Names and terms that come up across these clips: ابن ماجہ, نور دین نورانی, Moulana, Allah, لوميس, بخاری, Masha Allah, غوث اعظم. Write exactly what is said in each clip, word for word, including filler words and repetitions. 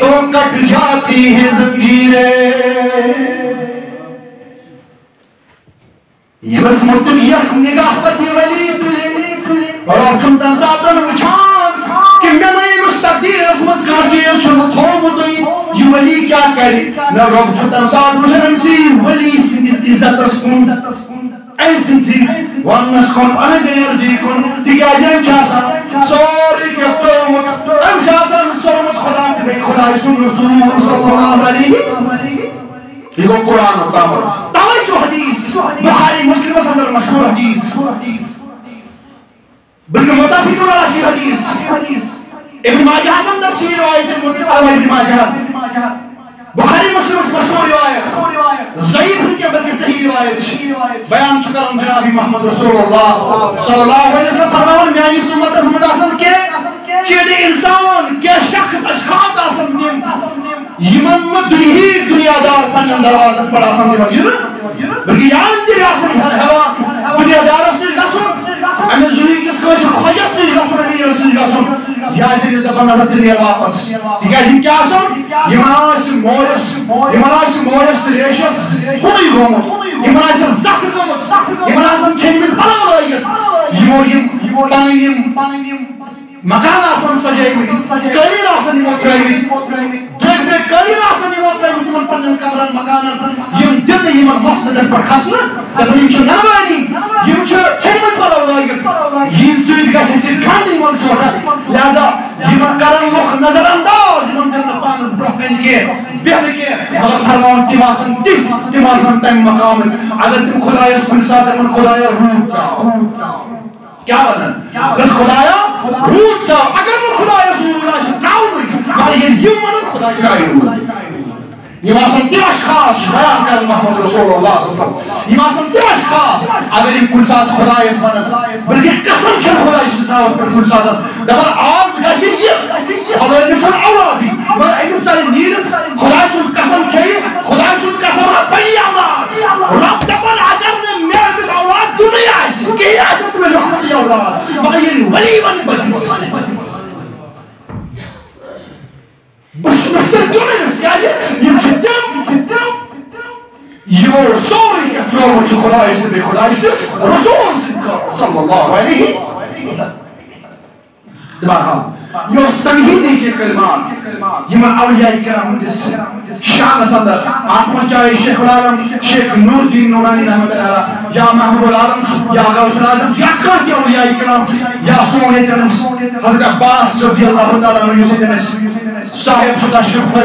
تو کٹ جاتی ہے زنجیریں یمس مطلب یس نگاہ پتی ولی اور آپ شمتن ساتن وچھان کہ میں نے مستقدیر اس مسکاتی اس شمت ہومتی یہ ولی کیا کری میں رب شمتن ساتن وچھان سی ولی سندس عزت اسکون این سندسی ونسکون این زیرجیکون تکاز ایم شاسا سوری کتومت ایم شاسا سومت خدا کبھی خدا شمت رسول صلی اللہ علیہ یہ قرآن ہوتا مرد توجہ حدیث بخاری مسلم صدر مشہور حدیث بلکہ متفق الراشی حدیث ابن ماجہ حسن درسی روایت المنصف علیہ ابن ماجہ بخاری مسلم مشہور روایت ضعیف کے بلکہ صحیح روایت بیان چکر ہم جناب محمد رسول اللہ صلی اللہ علیہ وسلم فرماؤں میں یہ سمت از مدحسن کے چید انسان کے شخص اشخاص آسن دیم یمن مدری ہی دنیا دار پنن دروازن پر آسان دیوان یرن بلکہ یعنی دیوی آسان ہوا دنیا دار اسنج لسن امی زوری کس کوش خجس سنج لسن امی اسنج لسن یا اسی نزد پنن تسنی واپس تک ایسی کیا سن یمناش مویس یمناش مویس ریشس کوئی گومت یمناش زخر گومت یمناش چیمن پلا لائیت یموریم پانیم مکان آسان سجائیوی قریر آسان نموت رائیوی دیکھ دے قریر آسان نموت رائیوی تمن پنن کمران مکانا یم دل ایمن مصدر پر خسر تب یم چھو نوانی یم چھو چیمت پر اولائی یم سوید گا سنسی کھان ایمن شوڑا لہذا ایمن کرن لخ نظر انداز ایمن دل پانز برخن کے بہن کے مگر فرمان تیم آسان تیم تیم آسان تیم مقام اگر تیم خدای سن ساتھ ایمن خدای روح کیا بنا بس خدایا روح تھا اگر وہ خدایا سنو اللہ شکاؤں مگر یہ یہ منا خدایا کائنوں یہ ماسم تیر اشخاص بیان کر محمد رسول اللہ صلی اللہ علیہ وسلم یہ ماسم تیر اشخاص اگر ان کل ساتھ خدایا سنو بلکہ قسم کیا خدایا سنو اس پر کل ساتھ دبر آز گشی یہ خدایا نشن اولا بھی مگر ایدو سالی نیرد خدایا سن قسم کیا خدایا سن قسم بلی اللہ رب دبر عدم دنیا اس کی عزت میں رحمت یا اللہ مغیر ولی من بدنس مشتر دنیا سیاجر یہ جدم یہ سوری کے فلور چھ خدای سے بے خدای شس رسول صلی اللہ علیہ وسلم تبارک یہ تمہید کے کلمات یہ من اولیاء کرام دس شان صدر آتما چاہے شیخ العالم شیخ نور دین نورانی رحمت اللہ یا محبوب العالم یا غوث العظم یا کان کے اولیاء کرام یا سونے تنس حضرت عباس رضی اللہ تعالیٰ عنہ یوسف صاحب صدا شرف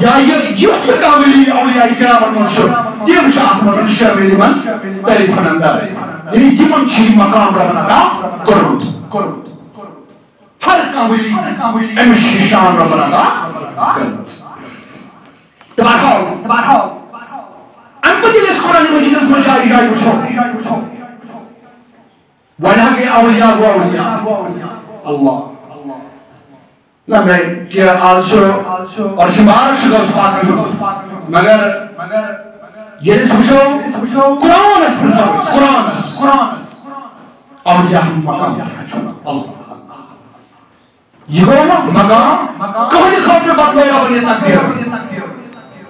یا یوسف کاملی اولیاء کرام منصور تیم شاہ مزن شامل من تعریف کنندہ یعنی جمن چھی مقام ربنا کرود کرود ہر کاملی امشی شان ربنا کرود تبارکاو انبتی لیس قرآن مجید اسم جائی جائی بشو وَنَا کے اولیاء و اولیاء اللہ نا میں کہ آلشو اور شمار شکر سپاک شکر مگر یہ لیس بشو قرآن اس قرآن اس اولیاء مقام اللہ یہ ہونا مقام کبھلی خاطر بطلو یا بلی تکبیر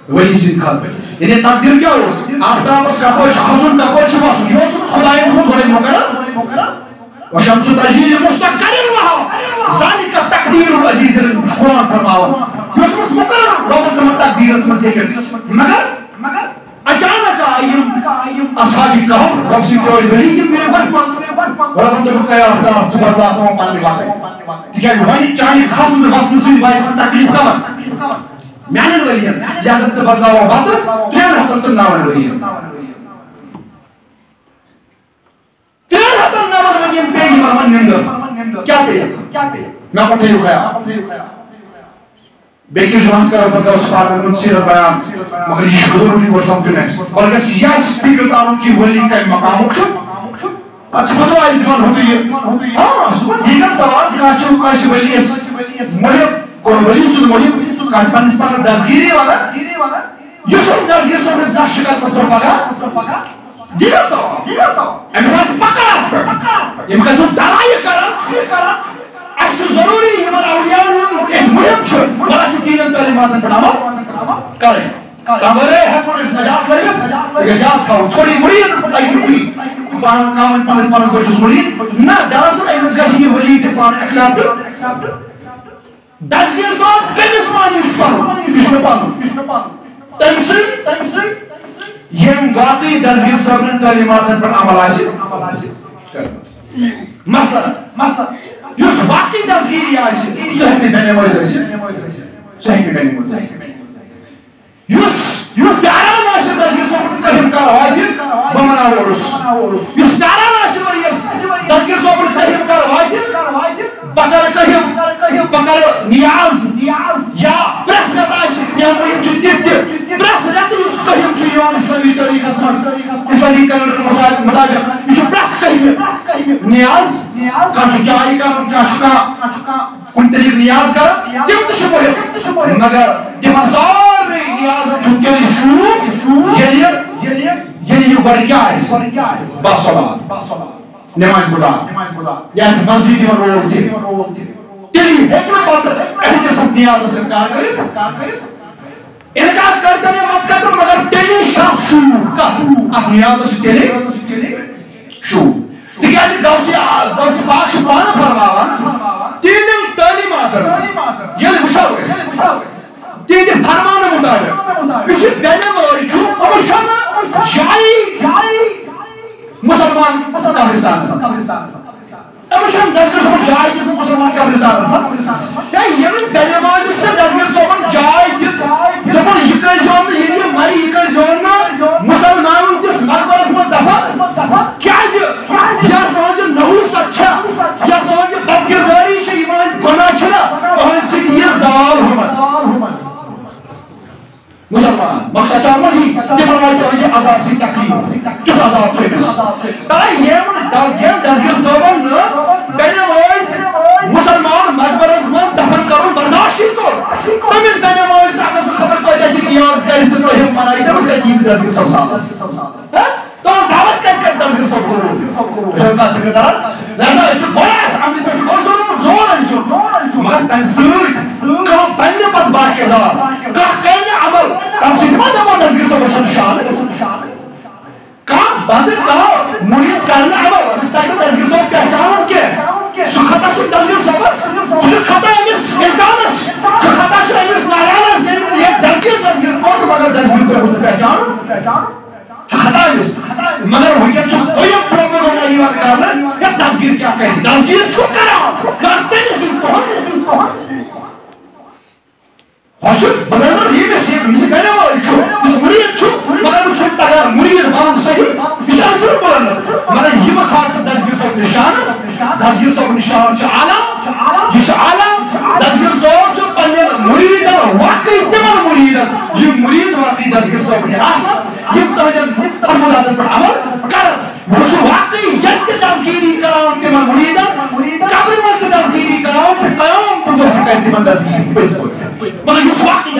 ولی زید خاطر یعنی تقدیر کیا ہو آفتاب اس کا پوچھ خسن کا پوچھ باسن یوسن خدای مخون بلی مقرد و شمس تجیل مشتقر وہاں ذالک تقدیر العزیز قرآن فرماؤ یوسن اس مقرد رابط نمت تقدیر اس مزید مگر اچانک آئیم اصحابی کہو رب سی توڑی بلیم میرے برپس و رب تلک کیا آفتاب سبر اللہ سمان پانے باقی ٹھیک ہے وہی چاہیے خسن خسن سوی بائی تقریب کور میانن رہی ہے یادت سے بدلاؤ آبادت تیر حتن تن ناون رہی ہے تیر حتن ناون رہی ہے پیگی مامن نندر کیا پیگی میں پتھے یو خیا بیکی جوانس کا رب بدلاؤ سپارن ان سیر بیان مگر یہ شکر بھی ورسام جنیس اور اگر سیاہ سپیکر تعلق کی ولی کا مقام اکشن اچھا بدو آئی زمان ہوتی ہے ہاں دیگر سوال کاشو کاش ولی اس مرد کورولی سود مرد کانپن اس پر دازگیری والا یوشن دازگیر سو رس داش شکل مصرف آگا دیگا سو امیسان سے پکڑا آتا یہ مکہ تو دارائی کرا ایسو ضروری ہمارا اولیاء اس مہم چھو بلا چکی مانن بناوا کرے کمرے ہے پولیس نجات کرے نجات کرو چھوڑی مرید پائی ٹوکی قرآن کامن پاس مانن کو چھوڑی نہ درس ہے اس کا یہ ولی کے پاس ایکسپٹ دس years old business man is from کشن پان تنسی تنسی یم گاتی دس years old تعلیمات پر عمل حاصل مثلا مثلا یوس باقی تذکیری آشی سہمی بینی موز آشی سہمی بینی موز آشی یوس یوس پیاران آشی تذکیر سوپن تحیم کا روایتی بمنا ورس یوس پیاران آشی تذکیر سوپن تحیم کا روایتی بکر تحیم بکر نیاز یا پرخ رب آشی یا مریم جدید پرخ رب یوس تحیم چیوان اسلامی طریقہ سمس اسلامی طریقہ مطابق یوس پرخ تحیم نیاز کاش جاری کا کاش کا کنتے نیاز کا تم تشبہ مگر دماغ میں نیاز چھکے شروع یہ یہ یہ برکات باصلات نماز پڑھا یس مسجد میں رو تیری ایک بات اہل سب نیاز سے انکار کرے انکار کرتے ہیں مت کرو مگر تیری شاف شروع کا اپنی نیاز سے تیری شروع تجاهل دوسي دوسي باش بانا فرماوا تيجي تعليم آدر يل بشاوس تيجي فرمانا مدار يشوف بينه ويشو أبوشنا شاي مسلمان كابرستان أبوشنا دسكر سومن شاي جسم مسلمان كابرستان يا يمن بينه ويشو دسكر سومن شاي جسم لمن يكر جون يجي ماري يكر جون ما مسلمان جسم أكبر سومن دفع كياج یا سمجھے نحوس اچھا یا سمجھے بدگرواری شئی ایمان گناہ چھنا اور اس لیے یہ زوال حمد مسلمان مقصد چارمہ ہی یہ فرمائی تو یہ عذاب سے تکلیف کس عذاب سے بس تاہا یہ من داگیم دزگیر زبان بینے مویس مسلمان مقبر از من دفن کرو برداشتی کرو تمہیں بینے مویس اگر سو خبر کوئی دیتی نیاز سیلی تنو ہم منائی در اس کا جیب دزگیر سب سالس تو دعوت کر کر دزگیر سب کرو شوزا تقدر لازم تقولها عم تقول زور زور زور ما تنسوي كم بلي بتبارك الله كأي عمل كم سيدمادا ما نزيل سبشان شال كم بدر كه مريض كلا عمل مستعد نزيل سب كهتامن كه سخطة سو نزيل سبس سخطة يمس يسانس سخطة سو يمس نارانس يك نزيل نزيل كون مگر نزيل كهتامن سخطة يمس مگر ويا شو ويا یا تذکیر کیا کہیں تذکیر چھوٹ کرو کرتے ہیں سیز پہنچ خوشب بلانا یہ میں سیب اسے پہلے وہ چھو اس مرید چھو مگر اس شکتا ہے مرید مام صحیح بشان سر بلانا مگر یہ مخاطر تذکیر سو نشانس تذکیر سو نشان چھو عالم یہ چھو عالم تذکیر سو چھو پہلے مرید واقعی دمال مرید یہ مرید واقعی تذکیر سو نشان یہ تحجن تحملات پر عمل کرد وشو واقعی جد تذکیری کراؤں کے من مریدہ قبر من سے تذکیری کراؤں پھر قیام پر جو حقیقت من تذکیری پیس ہوگیا مگر یوس واقعی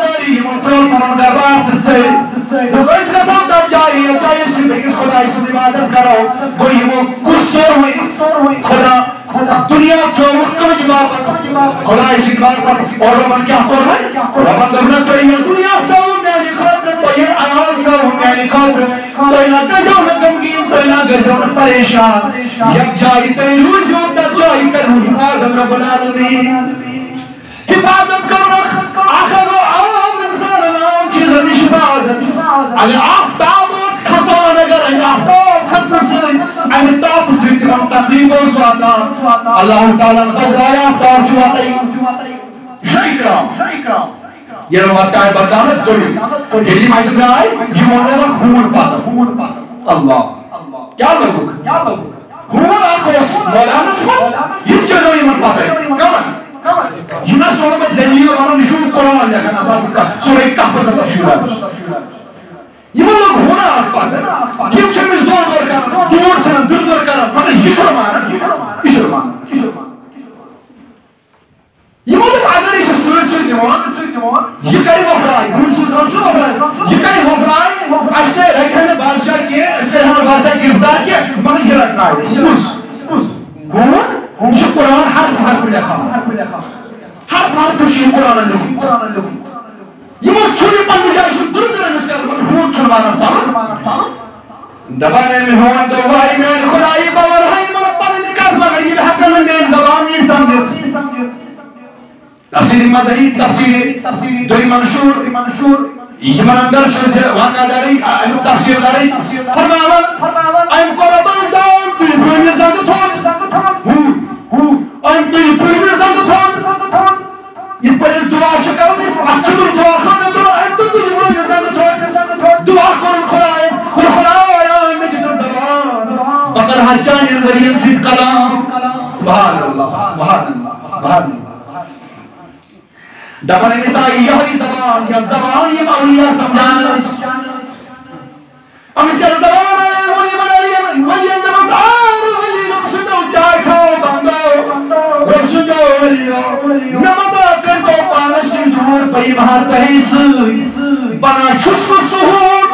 داری یہ مطلع پران دربار تیتے تو اس کا ساتھ آپ جائی اتا اس بگس خدا اس عبادت کرو کوئی وہ قصور ہوئی خدا دنیا کو مکم جواب خدا اس عبادت اور رمن کیا خور ہے رمن دبنا تو یہ دنیا کو میری خبر تو یہ آیال کرو میری خبر تو یہ نتجو میں تینا گزون پریشان یک جاری تیرو جو تجوئی کرو حفاظت ربنا دنی حفاظت کرو آخر و آم انسان آم چیز نشبازت علی آفتاب اس خسان اگر این آفتاب خسن این تاب سکرم تقریب و سواتا اللہ تعالیٰ قضای آفتاب چواتا شای کرام یہ رواتہ ہے بردامت دولی جلی مائید میں آئے یہ مولانا خون پاتا اللہ کیا لوگ ہمارا آخوص مولانا سمت یہ چلو یہ من پاتا ہے کمان یہ نہ سولہ میں دلیل وانا نشور قرآن لیا کرنا سورہ کا حفظت أشياء يملك هنا أخبار كيف تميز دور دور كارا دور سنة دور دور كارا ماذا يسرع مارا يسرع مارا يملك عذر يسرع سورة سورة نوان يكاي وفراي بول سورة سورة وفراي يكاي وفراي ऐसे रखने बादशाह के ऐसे हमारे बादशाह के उदार के मगर ये रखना है उस कौन शुक्रान हर हर पे लिखा हर बार तो शुक्रान लिखी يموت شوية بني جاي شو درد درد مسكين بنقول شو مانا طال دبانة مهون دباي من خلاي بور هاي من بني نكاد ما غريب حكنا من زباني سامد تفسير مزيد تفسير دوري منشور يمن درس وانا داري أنا تفسير داري فرمان أنا كربان دام تجبرني سامد ثون هو أنا تجبرني سامد ثون يبقى الدعاء شكرني أكتر الدعاء سبحان الله سبحان الله سبحان الله دبر مثال يهي زبان يا زبان يا موليا سمجانس امس زبان ولي موليا ولي زبان ولي نمشدو جاكو بندو نمشدو وليو نمدا كردو پالش دور پي بهار تهيس بنا چس سحور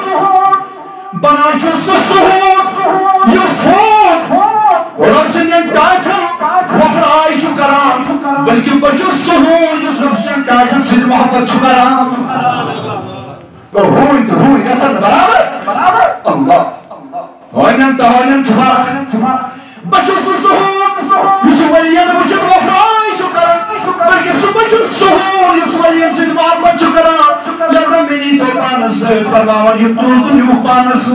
بنا چس سحور يسور ورسنن داكو وقرأي شكران بلکہ بچو سہور جو سب سے دائم سے محبت شکران روح روح یسن برابر اللہ وینم تاوینم چھپا بچو سہور یسو ولین بچو وقرأي شکران بلکہ سب بچو سہور یسو ولین سے محبت شکران یزم بینی تو پانس فرماور یبتون تنیو پانس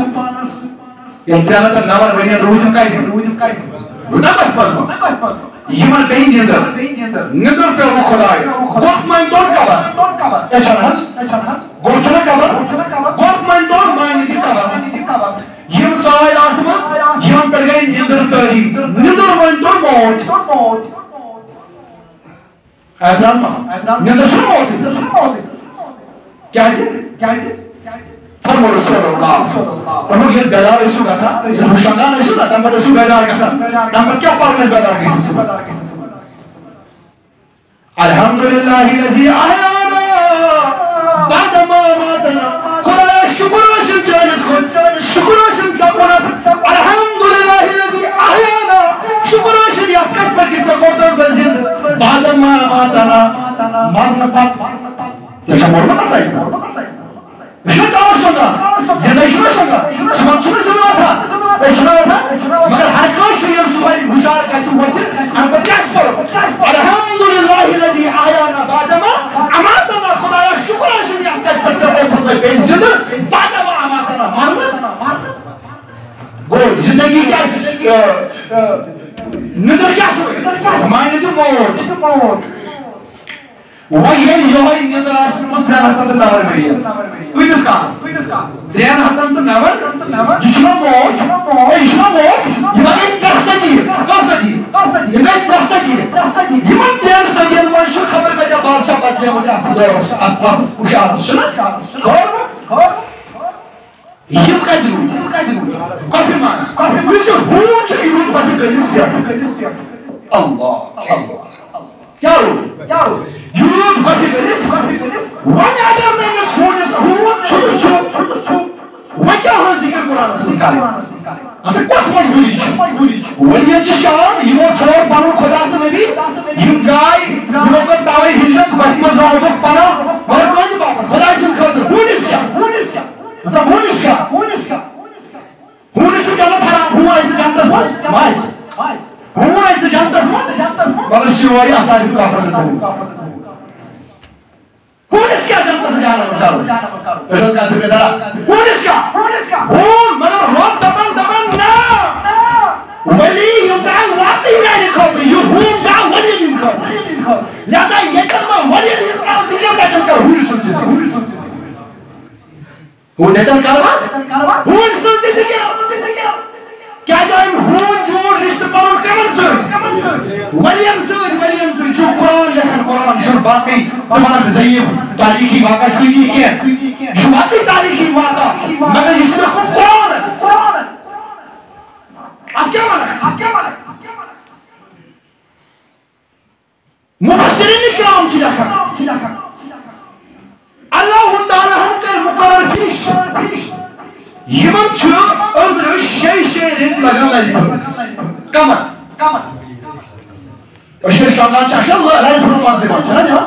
یہ تیانتا نور وینی روح نمکائی نمک پاسم يمن بين يندر ندر في المخلاء قط ما يدور كبر إيش أنا هس قرشنا كبر قط ما يدور ما يندي كبر يوم ساعي آتمس يوم برجع يندر تاري ندر ما يدور موت أدرس ما ندر شو موت ندر شو موت كذي كذي فرموا رسول الله فرموا يد بدار رسول كذا رشانان رسول هذا نمبر رسول بدار كذا نمبر كيا بارنس بدار كذا الحمد لله الذي أحيانا بعد ما ماتنا كلا شكر سنجلس شكر سنجبنا الحمد لله الذي أحيانا شكر سنجفك بكتير تقدر بزين بعد ما ماتنا مارنا بات تشمر ما سايد شد آور شده زنده شده شده سمت شده زنده آتا اشنه آتا مگر حرکات شده سوحی بشار کسی وقتی انبر کس فرم الحمدلله الذي احیانا بعدما اماتنا خدایا شکر شده احتاج بچه بخصه بین زنده بعدما اماتنا مارده گوه زندگی که ندر کس روی ماینه دو موت وہی یہی نظر آسن مستر حتن تنور مریئے کوئی نسکا درین حتن تنور جشنا موت ایشنا موت یمانی ترسجی ترسجی یمانی ترسجی یمان دیر سجیل ورشو خبر بجا بادشاہ بدلے مجھے اتدارس اتباف اشارس شنا کور یم کا دیو کافی مانس ویچو بوچ ایرون بابی کلیس کیا اللہ کیا رو کیا رو يوم قتيلس وانا عدم من السونس هو شو شو شو وجه هذيك القرآن السكالي أسكت ما يقوليش وليه تشار يوم صور بارو خدار تملي يوم جاي يوم كتاوي هجرة بحمزة وبك بنا باركوني بابا خدار سكالي بوليسيا بوليسيا زب بوليسيا بوليسيا بوليسيا جالو خراب هو إذا جانتا سوس مايس هو إذا جانتا سوس بارش شواري أساري كافر कौन इसका जनता से जाना मसाला रोज का सुबह दारा कौन इसका वो मगर रोब दबन दबन ना वली युद्धांग वाती में लिखो यू हुंडा वली लिखो यादा ये कर्म वली इसका सिंगर का जनता हुई सोची सी हुई नेतन कारवा हुई सोची सी क्या क्या जाएं हुई जो रिश्ते पर कमंसर वलीम सर वलीम सर चुप करो شو باقي تمام زيب تاريخي واقع شوية كير شو باقي تاريخي واقع مگر يشتغل قرآن قرآن أب كيا مالك أب كيا مالك مبشرين كلام شيلا كلام شيلا كلام الله تعالى هم كالمقرر فيش يمن شو أندر شيء شيء ريت لغنا كمل كمل وشير شغلان شاشة الله لا يبرم مازيمان شنو جا؟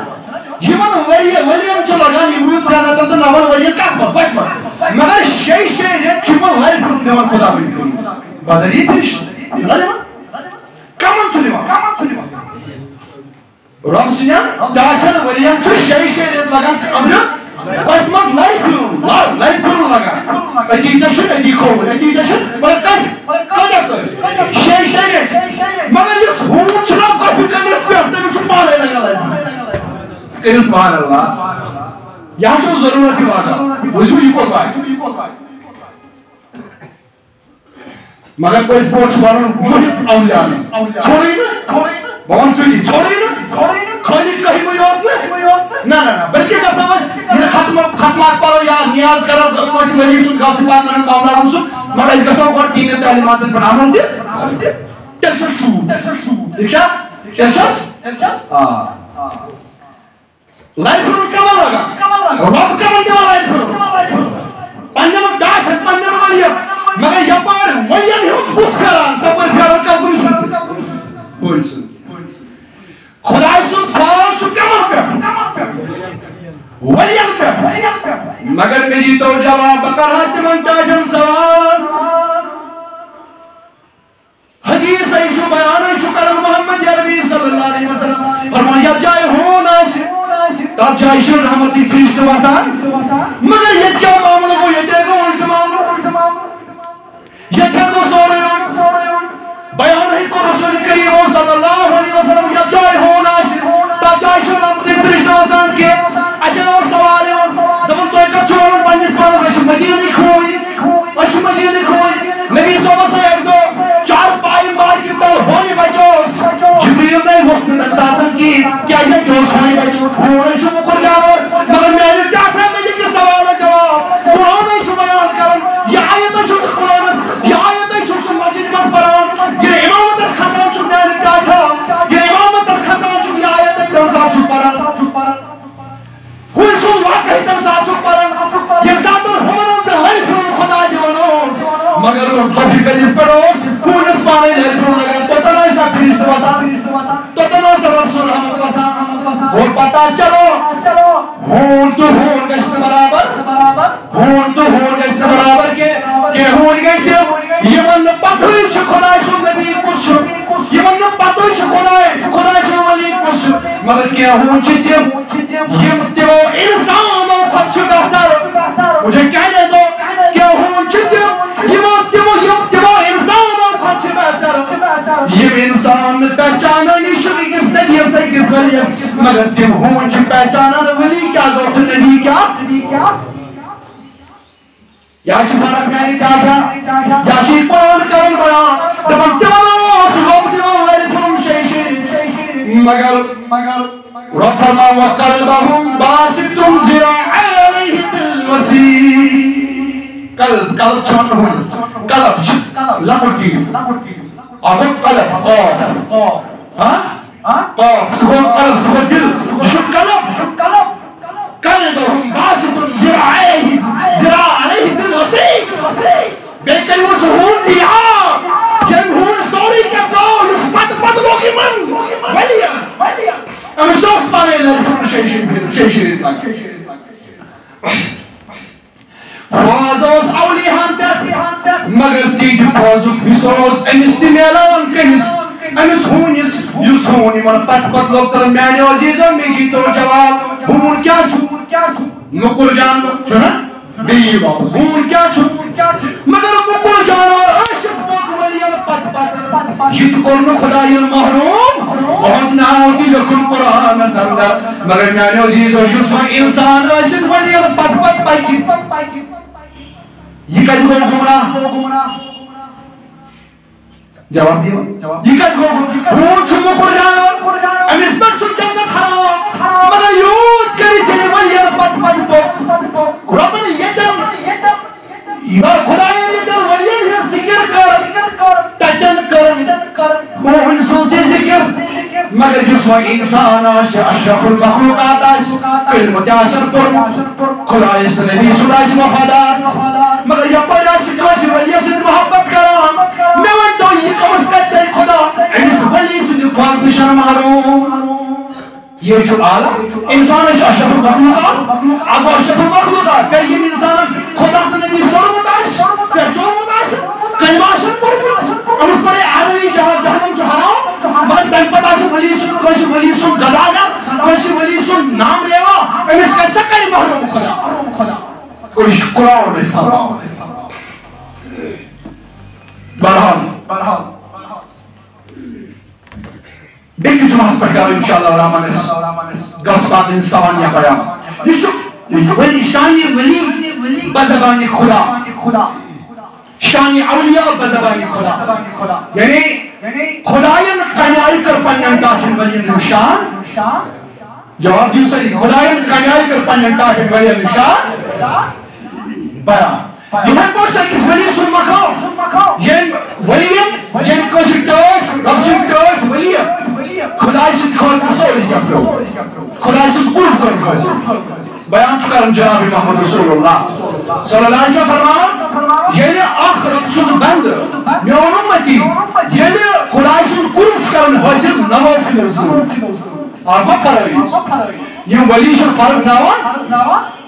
يمن ولي ولي أنت لغان يبويت كأنه تندن أول ولي كافر فكما مگر شيء شيء ريت شو ما لا يبرم نمر خدا بيجون بازاري بيش شنو جا؟ كمل شنو جا؟ كمل شنو جا؟ رامسيان داخل ولي أنت شيء شيء ريت لغان أمر فكما لا يبرم لا لا يبرم لغان أديت شو أديت كوب أديت شو بركس كذا كذا شيء شيء ريت مگر يسوع سبحان الله یہاں سے ضرورت ہی واقع اس میں یکول بائے مگر کوئی سپورٹ بارن بہت اولیاء میں چھوڑی نا بہن سوئی چھوڑی نا کھولی کہیں کوئی اور نے نا نا نا بلکہ بس بس یہ ختمات پارو یا نیاز کرو دلوش ملی سن کا سپات رن باولا ہم سن مگر اس کا سو پر تین تعلیمات پر عمل دے تلچو شو دیکھا تلچس تلچس ہاں लाइफ रूल कब लगा? रब कब लगा life rule? Punjab dance Punjab वाली है, मगर यहाँ पर वही नहीं बुक करा, तब पर फिर उनका पुरुष, पुरुष, खुदा सुन, खुदा सुन कब लगा? वही लगा, मगर मेरी तो जवाब बता हाथ में टाइम सवाल, हदीस है इशू बयान है इशू करम मोहम्मद जरबी सल्लल्लाहु अलैहि वसल्लम फरमाया जाए हो ना تاب جائشن رحمتی خریشت واسان مگر یہ کیا معاملہ کو یہ دیکھو اُلٹ معاملہ یہ دیکھو سورے اُن بیان ہی کو رسول کریم صلی اللہ علیہ وسلم یا جائے ہونا تاب جائشن رحمتی خریشت واسان کے ایسے اور سوالے اُن دبن تو ایک اچھو اُن پانیس پانا اشو مجیلی کھوئی اشو مجیلی کھوئی نبی صوبہ سے ایک دو چار پائی مار کی پر ہوئی بچوس جبریل نے وقت نمساتن کی کیا یہ دوست ہوئی بچوس مگر میرے ڈاکٹر میں یہ سوال ہے جواب قرآن ہی چھو بیان کرن یہ آیت ہے چھو قرآن یہ آیت ہے چھو مسجد بس پران یہ امامت اس خسان چھو میرے ڈاکٹر یہ امامت اس خسان چھو یہ آیت ہے تمسا چھو پران کوئی سو واقعی تمسا چھو پران یہ ساتر ہمارا سے ہر فرم خدا جوانوز مگر ربی کلیس پروز کوئی نسبانے ہر فرم لگن پتنا ایسا کریس واسان پتنا ایسا رسول احمد واسان اور پتا چلو ہون تو ہون گشت برابر ہون تو ہون گشت برابر کہ ہون گئی تھی یہ مند پتوی چھ خدای سو نبی کچھ یہ مند پتوی چھ خدای خدای سو ولی کچھ مگر کہ ہون چھ تھی یہ مطلب انسان ہم خود چھ بہتر مجھے کہنے دو کہ ہون چھ تھی یہ مطلب انسان ہم خود چھ بہتر یہ انسان پہچانا یہ شکی کس نے یہ سی کس ولی مگر تم ہون چھ پہچانا ولی تو نبی کیا یا شفارہ پیاری کاتا یا شیپان کرن بڑا دبن تماس غب دیو علیتم شیشی مگر ربما وقلبهم باسطم زراعی علیہ بالوسیع قلب قلب چون ہونس قلب لپٹی اور قلب قلب قلب دل شک قلب قلبهم باسط زراعيه زراع عليه بالوسيق بيكل وسهول ديعا جمهور سوري كتاو يفبط بطلو كمان وليا وليا امش دوخ سباري للفرم شيء شيء شيء شيء لك خوازوس اولي هندت مگر تيجي خوازوك بسوس امس تميلان كمس امس هونس يسوني من فتح بطلو ترمياني عزيزا ميجي تو جواب ہمون کیا چھو نکر جان چھونا بیئی واپس ہمون کیا چھو مگر نکر جانوار عاشق بات ولیل پت پت یہ تکرن خدای المحروم وعدنا آتی لکن قرآن سندر مگر میانے عزیز و یسو انسان عاشق ولیل پت پت پاکی یہ کج گو گمنا جواب دیو یہ کج گو گمنا ہمون چھو مکر جانوار انسبكتور جنة حرام ملايون كريتي ويا بات باتو ربنا يدم يا خدايا يدم ويا يا ذكر كر تجن كر هو انسوسي ذكر مگر جس و انسان اشرف المخلوقات علم جاشر پر خدا اس نبی سلاش وفادار مگر یا پیدا شکاش ویا سے محبت کرام میں وہ تو یہ کمسکتے خدا قال بشر معلوم يجو آلة إنسان أشرف المخلوقات أبو أشرف المخلوقات كريم إنسان خدا النبي صلى الله عليه وسلم صلى الله عليه وسلم كلمة أشرف أنا أقول عالمي جهاد جهنم جهنم بعد تنبت أشرف ولي سون كويس ولي سون غدانا كويس ولي سون نام ليوا أنا سكتش كلمة أنا مخلا مخلا كل شكرا ونسبة برهان برهان دیکھو جو ہم پر انشاءاللہ رحمان اس گسبان انسان یا پیام یہ ولی شان ولی بزبان خدا شان اولیاء بزبان خدا یعنی خدایان قنائی کر پنن داخل ولی نشان جواب دیو سری خدایان قنائی کر پنن داخل ولی نشان بیان یہ بہت ہے اس ولی سن مکھو یہ ولی یہ کو شٹوک رب شٹوک ولی خدا شد خود رسول جبرو خدا شد قرب کن کس بیان کرم جناب محمد رسول الله صلی الله علیه فرمان یه آخرت شد بند میان امتی یه خدا شد قرب کن حاصل نوافل رسول آرما پرویز یه ولی شد فرض نوان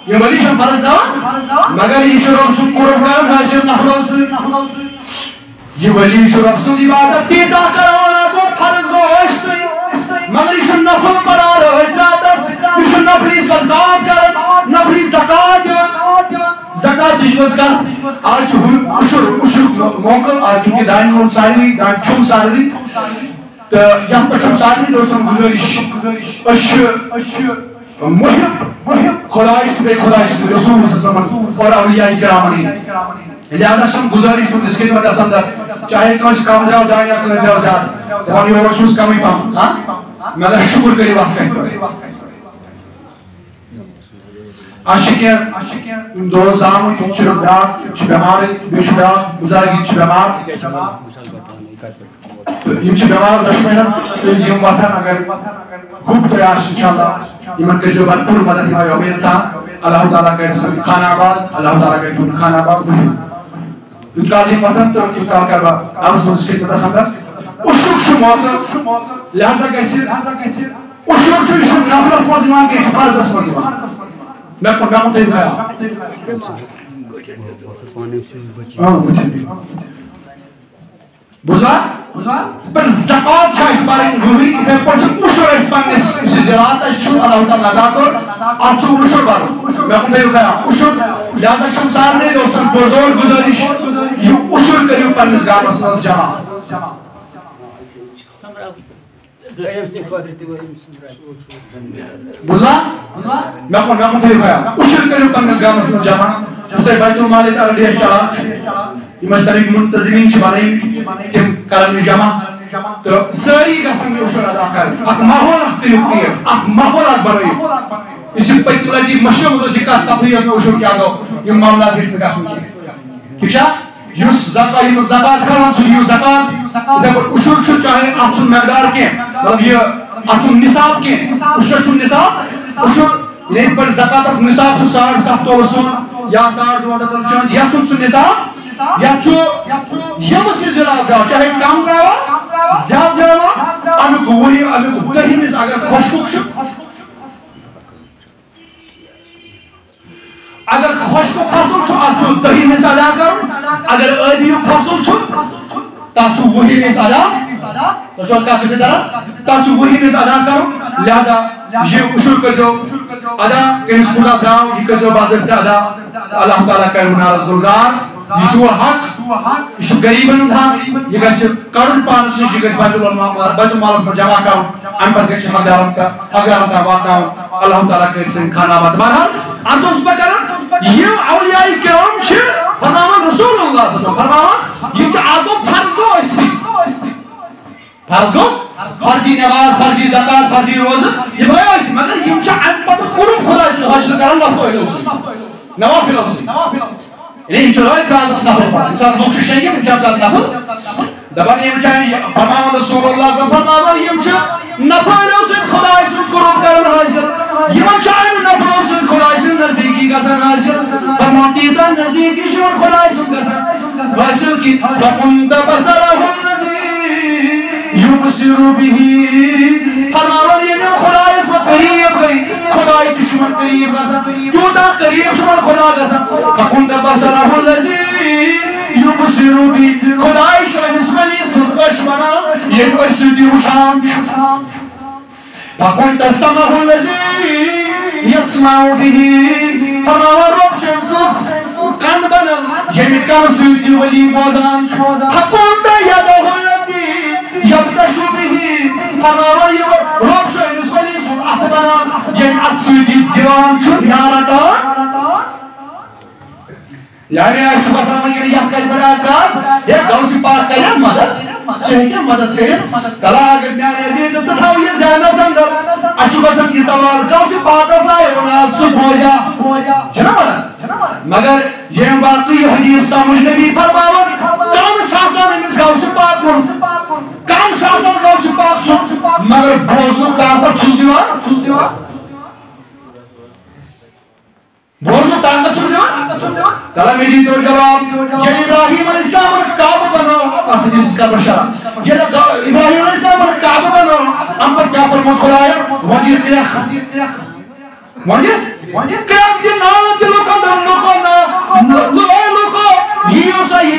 یه ولی شد فرض نوان مگر ایشون رب شد قرب کن حاصل نخلاص یه ولی شد رب شد عبادت تیزا کران تو فرض گوش مگر ایشون نفل قرار اجرات ایشون نفلی صدقات کرد نفلی زکات زکات دیجوز کرد آج اشور اشور موقع آج چونکہ دائن مون سالری دائن چھوم سالری تو یہاں پر چھوم سالری دوستان گزارش اشور محب خدایش بے خدایش رسول مسلمان اور اولیاء کرامانی لہذا شم گزارش پر اس کے بعد اندر چاہے کچھ کام جاؤ جائے یا کلے جاؤ جائے تمہاری اوورسوز کم ہی پاؤں ہاں مگر شکر کری وقت عاشقین دو زام چھ بیمار چھ بیمار بے شمار گزارگی چھ بیمار یہ چھ بیمار دس مہینہ یہ وطن اگر خوب تیار انشاءاللہ ایمان کے جو بھرپور مدد ہمارے ہوئے انسان اللہ تعالیٰ کے سب خان آباد اللہ تعالیٰ کے دون خان آباد انتقال یہ وطن تو انتقال کروا ہم سنسکت پتہ سمجھ اشرب شو موطن لحظة كيسير اشرب شو اشرب نفلس مزمان كيش بارزس مزمان میں پرگاموں تیم گیا بزار پر زکاة چھا اس بارے انجوری اتنے پر چھو اشرب اس بارے اسے جرات اشرب اللہ تعالیٰ دا کر آپ چھو اشرب بارو میں پرگاموں تیم گیا اشرب لحظة شمسار نے دوستن بزور گزارش یہ اشرب کریو پر نزگار بسنس جمع بزار میں اپنے گاموں تھے گیا اشر کرو پنگز گام اسم جامع مصر بایتو مالت علی شاہ یہ مشترک منتظرین شبانین کہ کارن جامع تو ساری قسم میں اشر ادا کر اک ماحول اختلف کیے اک ماحول اکبرائی اسی پیتولہ جی مشروع مزشکات تطریق میں اشر کیا دو یہ معاملات اس میں قسم کیے ٹھیک شاہ یوس زکاة یوم زکاة کرنا سلیو زکاة ادھا پر اشور شو چاہے آپ سن مقدار کے مطلب یہ آپ سن نصاب کے اشور شو نصاب اشور لیکن پر زکاة اس نصاب سو سار ساختو رسول یا سار دو عدد الچند یا سن سن نصاب یا چو یا مسئل زراد گاو چاہے کام گاوا زیاد گاوا انو گوری انو گو کہیں اس اگر خوشک شک اگر خوشک خاصل چھو آپ چھو تہی میں سادا کرو اگر علیو خاصل چھو تا چھو وہی میں سادا تو چھو اس کا سکتے دارا تا چھو وہی میں سادا کرو لہذا یہ اشور کر جو ادا کہ اس خدا دراؤ یہ کر جو بازرت ادا اللہ تعالیٰ کرنا رسولگار یہ جو حق یہ گریبن تھا یہ گرچہ کرن پانس یہ گرچہ بایتو مالس پر جمع کرو ان پر گرچہ حقیارم کا حقیارم کا واقع اللہ تعالیٰ کے سن کھانا بادمارا ان دوست بکرن یہ اولیاء کرام چھے فرماوان رسول اللہ صلی اللہ علیہ وسلم فرماوان یہ چھے آدھو پھرزو ایسی پھرزو فرضی نماز، فرضی زکات، فرضی روزه یه باید مگر یمچه انباد کروم خدا شو هاشت کردن لحظه اوسی نوافل اوسی یه یمچه رای کردن نبود انسان نوکش شیعه میکنه انسان نبود دبیر یمچه فرمان رسول الله صلی الله علیه و آله یمچه نبود اوسی خدا شو کروم کردن هاشت یمچه نبود اوسی خدا شو نزدیکی کردن هاشت فرمان دیزن نزدیکی شو خدا شو کردن واسو کی فمند بسره يبصروا به فرمان يجب خداي قريب خداي دشمن قريب جودا قريب شمن خدا قسم فكنت بصره الذي يبصروا به خداي شمن اسمي صدق شمنا يبصر وشام فكنت سمعه الذي يسمع به فرمان رب شمس قلب بنا يمكن سيدي ولي بودان فكنت يده يبتش به فنرى رب شيء مسلي سون أحبنا ينعت سيدي ديوان شو ياردا يعني أشوف أسمع كذي يحكي براكاس يكذب سبارة كيان مدد شيء مدد كيان كلا أقول يعني زين تتحول يزانا سندر أشوف أسمع كذي سوار كذب سبارة ساير ولا سبوجا شنو مدد مگر يوم باقي حديث سامج نبي فرماون كم شاسون المسكوس سبارة کام شاسن کام سپاک شد مگر بوزنو طاقت چوزیوان بوزنو طاقت چوزیوان کلا میری دور جواب یعنی ابراہیم علیہ السلام پر کعب بناو جس کا برشار یعنی ابراہیم علیہ السلام پر کعب بناو ہم پر کیا پر مسئلہ آیا وانجیر کیا خطیر وانجیر وانجیر کیا یہ نانا دلو کا دلو کا نا لوئے لوکو یہ اسا یہ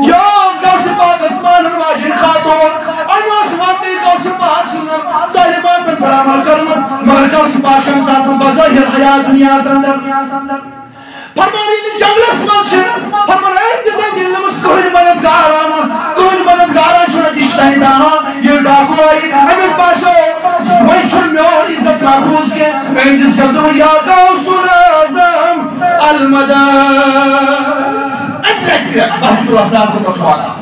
یاز غوث پاک اسمان واجن خاتون انواز واتی غوث پاک سنم طالبان پر بڑا مرکرمز مگر غوث پاک شمساتم بظاہر حیات دنیا سندر فرمانی جنگل اسمان شد فرمان ایم جزا جلد مسکوین مددگار آمان کوین مددگار آمان شد جشتائی دانا یہ ڈاکو آئی امیز باشو وہی چھن میں اور عزت محبوظ کے ایم جز جلدو یا غوث العظم المدد بحث الله سلاسل وشوالا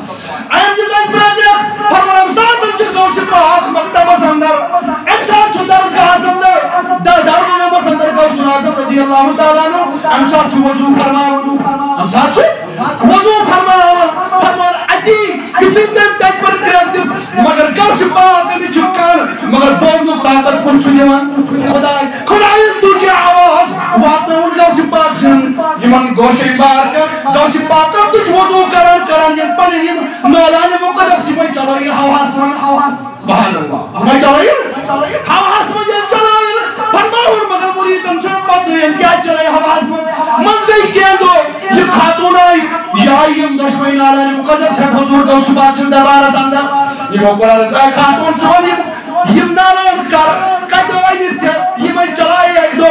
عام جزاج برادر فرمانسان من چکو شفاق مکتبہ سندر انسان چو درگاہ سندر دردار نمبر سندر قوس ناظر رضی اللہ تعالیٰ نو امسان چو وضو فرماؤنو امسان چو وضو فرماؤنو فرمان عدی کتن تن تک پر کرد مگر قوس باہت نمی چکان مگر بوزنو باہتر کنچو دیوان خدای خدای دوری آواز واتنون قوس باہت شن یمن گوش بار کر قوس باہت کچھ وضو کرن کرن ین پر ین مولانا مقدس میں چلائی حواس سبحان اللہ میں چلائی حواس میں چلائی فرماؤن مگر مریدن چن پت ین کیا چلائی حواس منزل کیا دو یہ خاتون آئی یا ایم دشمین علی مقدس ہے حضور قوس باہت شن دربار سندر یہ مقرر رسائے خاتون چونی یم ناران کر قدوائی نیچے یہ میں چلائی ایک دو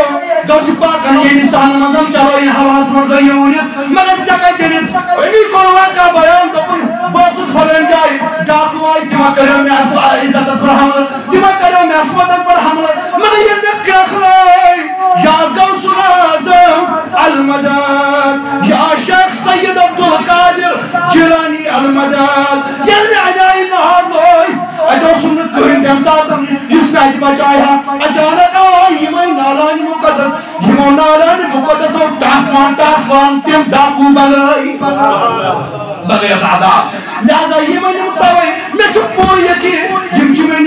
گوشی پاک ہے یہ نسان مزم چلو یہ حواس مردہ یہ اونیت مگر جگہ جنید امی قروان کا بیان دپن باسس فلن جائی ڈاکو آئی دیما کرو میں عزت پر حمل دیما کرو میں عصمت پر حمل مگر جيراني المدد يلي عيناي النهار بوي ادو سنت كرين تم ساتن يسنا بجايها اجانت اي ماي نالان مقدس يمو نالان مقدس تاسوان تاسوان تم داقو بلاي بغي عذاب لهذا يمن مقتوي مشبور يكين يمشي من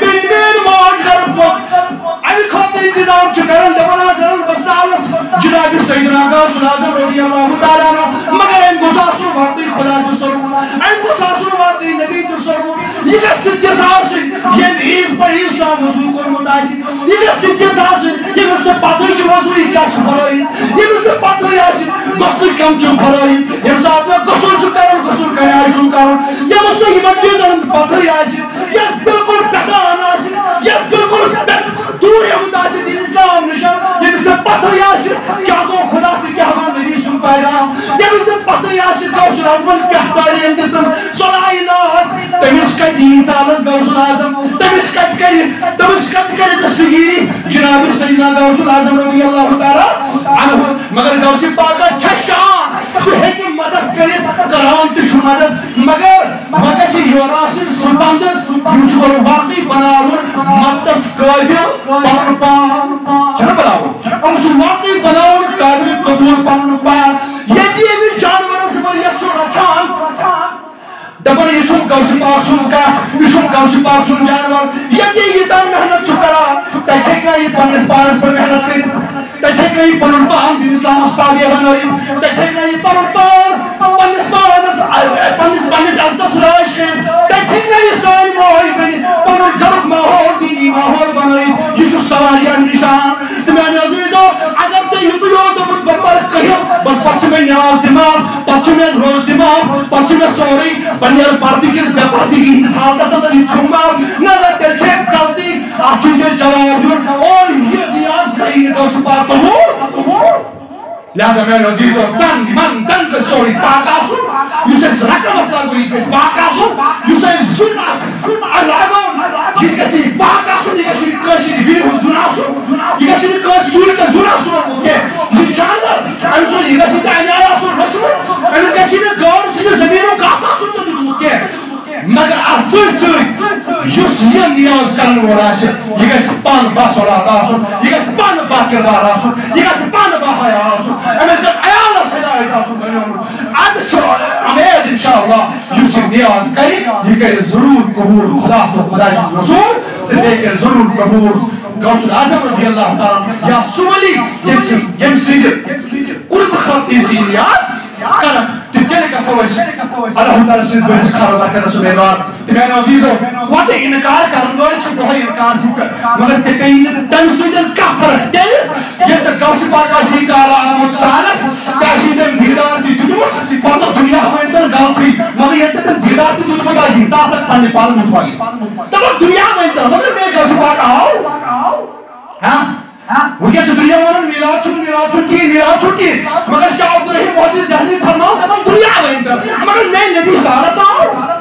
بن بن مار خرف ان کو انتظام چکرن دبنا سرن بسالس جناب سیدنا غوث اعظم رضی اللہ تعالی عنہ مگر ان گزارش وقت خدا رسول ان گزارش وقت نبی رسول يقف الجزاز يميز بريز ناموزو كرمتاسي يقف الجزاز يمشي باتري جوازو يكاش فراي يمشي باتري ياسي قصر كم جو فراي يمشي أبوه قصر جو كارو قصر كيا جو كارو يمشي يمشي زن باتري ياسي يس بالكل بخان ياسي يس بالكل دور يمتاسي الإنسان نشان يمشي باتري ياسي كيا دو خلاص كيا دو نبي سون فايدا يمشي باتري ياسي كاش راسمن كيا داري انتظم صلاينا تمشي دين سالس غوث اعظم تمسكت كري تمسكت كري تسغيري جناب سيدنا غوث اعظم رضي الله تعالى عنه مگر غوث پاک اچھا شان صحیح کی مدد کرے قرآن کی مدد مگر مگر کی یوراس سلطان مش کو باقی بناور متس قابل پان پان چلو بلاو ہم جو واقعی بناور قابل قبول پان پان یہ جی بھی جانور سے پر یسو رچان دبر یشم گوث پاک سن کا یشم گوث پاک سن جانور یہ جی یہ تم محنت چکرا تکھے گئی پنس پارس پر محنت کر تکھے گئی پرن پان دین اسلام استابی بنوئی تکھے گئی پرن پان پنس پارس پنس پنس استس راش تکھے گئی ساری موہی بنی پرن گرم ماحول دی ماحول بنوئی یشو سوالیاں نشان تمہارے عزیزو اگر تے یوں تو بڑا کہیو بس پچھ میں نماز امام پچھ میں روز امام پچھ میں سوری بنیار پارٹی کے پارٹی کی انتظار کا سب چھما نہ تے چیک کرتی اچھی جواب اور یہ نیاز صحیح ہے اس پر تو لازم ہے عزیز تن من تن کے سوری پاکاسو اسے رقم مطلب کوئی پاکاسو اسے زنا اللہ کی کسی پاکاسو کی کسی کشی بھی زناسو کی کسی کشی زناسو اوکے انشاءاللہ ان سو یہ کسی انا اسو مشو ان کسی نے گور سے زمینوں کا اساس تو اوکے مگر اصل يا نياز كانوا وراسه يقسبان باصرا راسه يقسبان باكر راسه يقسبان باخيا راسه انا عيال الصداع راسه عاد شعور عماد ان شاء الله يوسف نياز كريم يقدر ضرور قبول خدا وخدا الرسول تبقى ضرور قبول غوث اعظم رضي الله تعالى يا سولي يمسي كل خاطر زي نياز كلام تتكلم عن فوائد الله تعالى سيد بنس خاروا كذا سبيلار تبين عزيزه وات إنكار كلام غير شو هاي إنكار سيك مگر تكين تنسيج الكفر دل يتكلم سباق سيكارا متسالس كاشيد بيدار بيدور سباق الدنيا هواي در غافي مگر يتكلم بيدار بيدور ما بيجي تاسك تاني بالم مطوعي تبى الدنيا هواي در مگر ميكاس سباق أو ها وجهت الدنيا ورا ميلاد شو ميلاد شو كي ميلاد شو كي مگر شعب درهم موجود جهنم فرماؤ تمام الدنيا هواي در مگر نين نبي سارس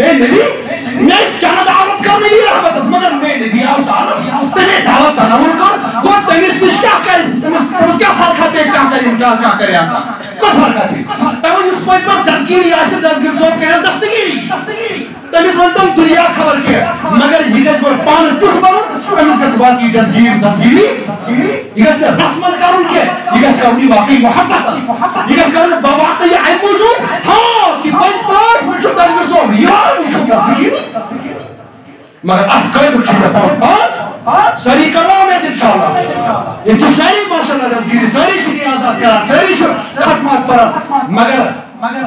میں نبی میں کیا دعوت کر ملی رحمت اس مگر میں نبی آؤس آرس تمہیں دعوت تنور کر تو تمیز کچھ کیا کریں تمیز کیا فرق ہے پہ کیا کریں کیا کریں کس فرق ہے پہ تمیز اس پوچھ پر دستگیری آج سے دستگیر سوپ کے لئے دستگیری تمیز انتم دنیا خبر کے مگر یہ دست پر پان تک بھر تمیز کے سوال کی دستگیر دستگیری یہ دست پر رسمت کرن کے یہ دست کرنی واقعی محبت یہ دست کرنی بواقعی عین موجود ہاں کہ پس پر مجھو دستگیر سوپ یہ مگر اب کئی بچوں پر سری کلام ہے انشاءاللہ یہ تو سری ماشاءاللہ تذکیری سری شکی آزاد کرا سری شک ختمات پر مگر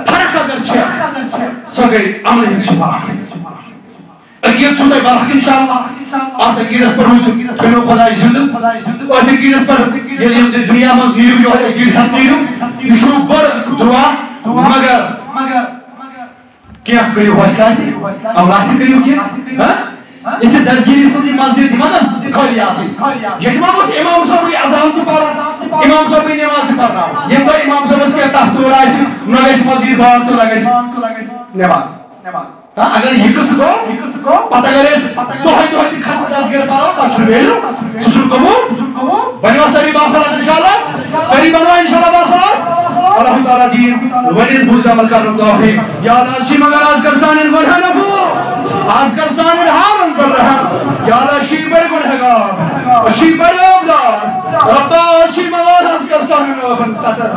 فرق اگر چھے سگری عمل انشاءاللہ اگر چھوٹے بارک انشاءاللہ آپ اگر اس پر حضور کنو خدای زندو اور اگر اس پر یہ لیم دنیا مزیر جو اگر حقیروں نشو پر دعا مگر کریو باشکاری، اولاتی کریو کیه؟ ایسه دستگیری سازی مسجد دیما نس کاری آسی. یکی ما بوش امام صاحبی اذان تو پاره، امام صاحبی نماز تو پاره. یه بار امام صاحب سیاه تحت ورایش نگهش مسجد باور تو نگهش نماز. हाँ अगर हिकस को पता करें तो है तो है तो खाना दास कर पाओ ताचुरेलो सुसुकमो बनिवा सरी बांसा इंशाल्लाह सरी बनवा इंशाल्लाह बांसा अल्लाह ताला दीन वरीद बुर्जा मलका रुकाफी याद आशी मगर आज करसान इन बरहन को आज करसान इन हारन कर रहा याद आशी बड़े बनेगा आशी बड़े अब्दा रब्बा आशी मगर आज करसान इन बन सतर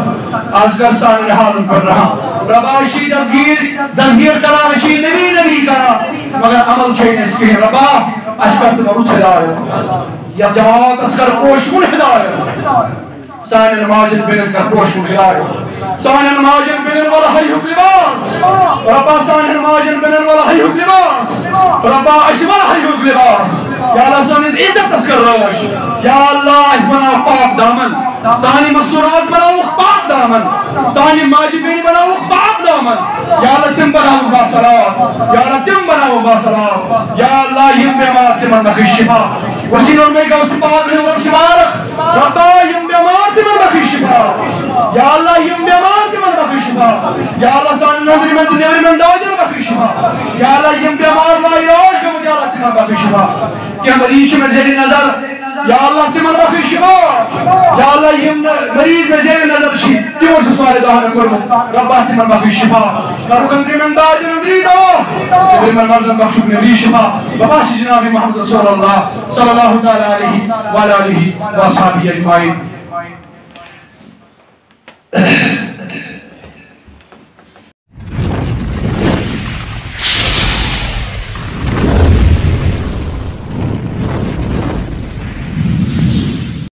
आज करसान इन हारन कर रहा रब्बा आशी दसगीर दसगीर करा आशी नबी نبی کرا مگر عمل چین اس کے ربا اسکر تمرد ہدایت یا جماعت اسکر پوشمون ہدایت سان الماجد بنن کر پوشمون ہدایت سان الماجد بنن والا حیب لباس ربا سان الماجد بنن والا حیب لباس ربا اشمال حیب لباس یا اللہ سان از عزت اسکر روش یا اللہ از بنا پاک دامن سانی مسورات بناو پاک دامن سانی ماجد بنی بناو پاک دامن یا اللہ تم بناو باسلام یا اللہ تم بناو باسلام یا اللہ یم بیمار تمن بخش شفا وسین اور میں کا اسباب ہے اور شفارق ربا یم بیمار تمن بخش شفا یا اللہ یم بیمار تمن بخش شفا یا اللہ سان نظر میں دنیا میں داجر بخش شفا یا اللہ یم بیمار لا یاش مجھے اللہ تمن بخش شفا کہ مریض میں زیر نظر یا اللہ تمن بخش شفا یا اللہ یم مریض میں زیر نظر شی کیوں سے سارے دعا کرو ربا تمن بخش شفا نركن من داج نديده من مرزا مخشوب نبيشها وباش جناب محمد صلى الله صلى الله عليه وآله وصحبه أجمعين.